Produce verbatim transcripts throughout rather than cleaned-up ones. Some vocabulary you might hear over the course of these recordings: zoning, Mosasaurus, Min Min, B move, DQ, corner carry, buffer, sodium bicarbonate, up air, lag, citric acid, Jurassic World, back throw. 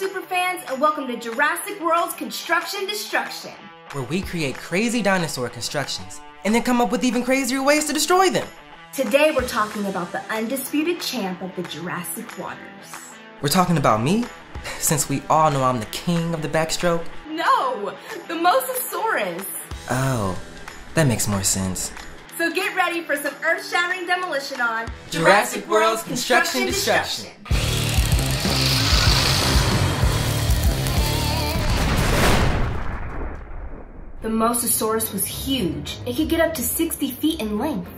super fans, and welcome to Jurassic World's Construction Destruction, where we create crazy dinosaur constructions and then come up with even crazier ways to destroy them. Today we're talking about the undisputed champ of the Jurassic waters. We're talking about me, since we all know I'm the king of the backstroke. No, the Mosasaurus. Oh, that makes more sense. So get ready for some earth-shattering demolition on Jurassic, Jurassic World's Construction, Construction Destruction. Destruction. The Mosasaurus was huge. It could get up to sixty feet in length.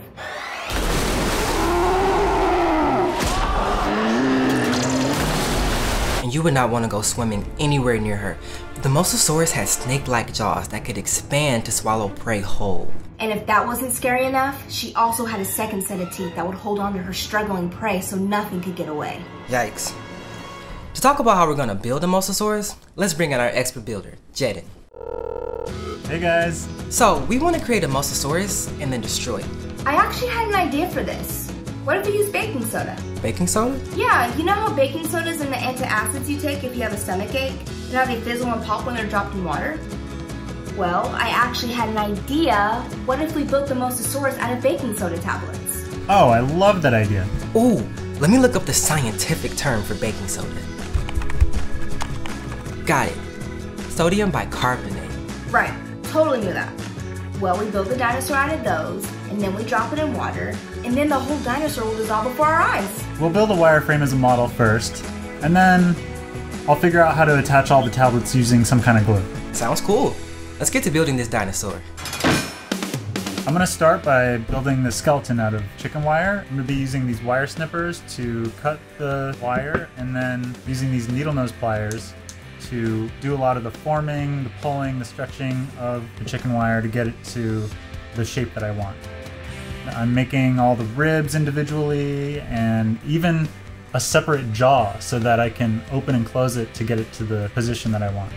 And you would not want to go swimming anywhere near her. The Mosasaurus had snake-like jaws that could expand to swallow prey whole. And if that wasn't scary enough, she also had a second set of teeth that would hold on to her struggling prey so nothing could get away. Yikes. To talk about how we're going to build a Mosasaurus, let's bring in our expert builder, Jaden. Hey guys! So, we want to create a Mosasaurus and then destroy it. I actually had an idea for this. What if we use baking soda? Baking soda? Yeah, you know how baking sodas and the antacids you take if you have a stomach ache? And how they fizzle and pop when they're dropped in water? Well, I actually had an idea. What if we built the Mosasaurus out of baking soda tablets? Oh, I love that idea. Ooh, let me look up the scientific term for baking soda. Got it. Sodium bicarbonate. Right. Totally knew that. Well, we build the dinosaur out of those, and then we drop it in water, and then the whole dinosaur will dissolve before our eyes. We'll build a wireframe as a model first, and then I'll figure out how to attach all the tablets using some kind of glue. Sounds cool. Let's get to building this dinosaur. I'm gonna start by building the skeleton out of chicken wire. I'm gonna be using these wire snippers to cut the wire, and then using these needle nose pliers to do a lot of the forming, the pulling, the stretching of the chicken wire to get it to the shape that I want. I'm making all the ribs individually and even a separate jaw so that I can open and close it to get it to the position that I want.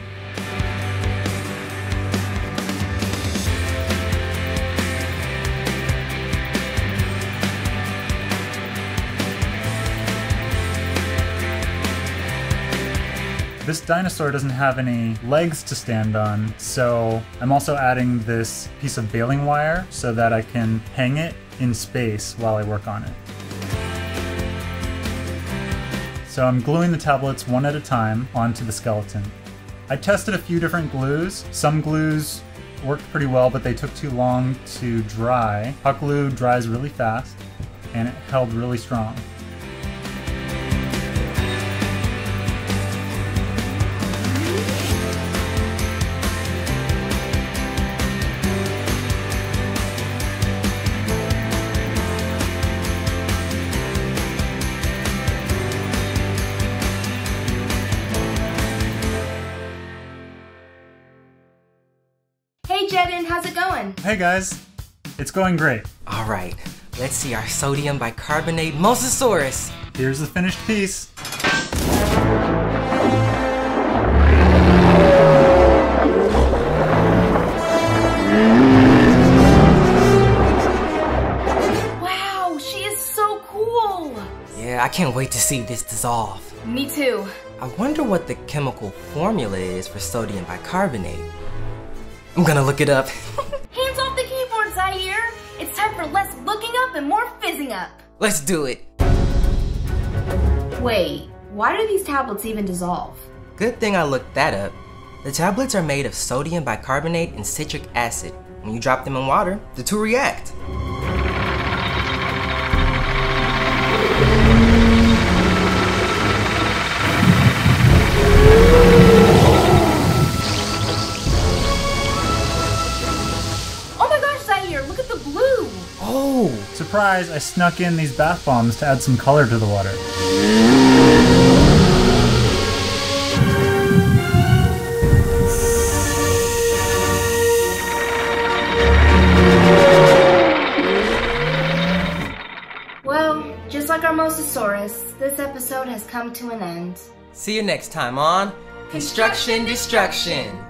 This dinosaur doesn't have any legs to stand on, so I'm also adding this piece of baling wire so that I can hang it in space while I work on it. So I'm gluing the tablets one at a time onto the skeleton. I tested a few different glues. Some glues worked pretty well, but they took too long to dry. Hot glue dries really fast, and it held really strong. How's it going? Hey guys, it's going great. All right, let's see our sodium bicarbonate Mosasaurus. Here's the finished piece. Wow, she is so cool. Yeah, I can't wait to see this dissolve. Me too. I wonder what the chemical formula is for sodium bicarbonate. I'm gonna look it up. Hands off the keyboard, Zaire! It's time for less looking up and more fizzing up! Let's do it! Wait, why do these tablets even dissolve? Good thing I looked that up. The tablets are made of sodium bicarbonate and citric acid. When you drop them in water, the two react. Surprise, I snuck in these bath bombs to add some color to the water. Well, just like our Mosasaurus, this episode has come to an end. See you next time on Construction Destruction.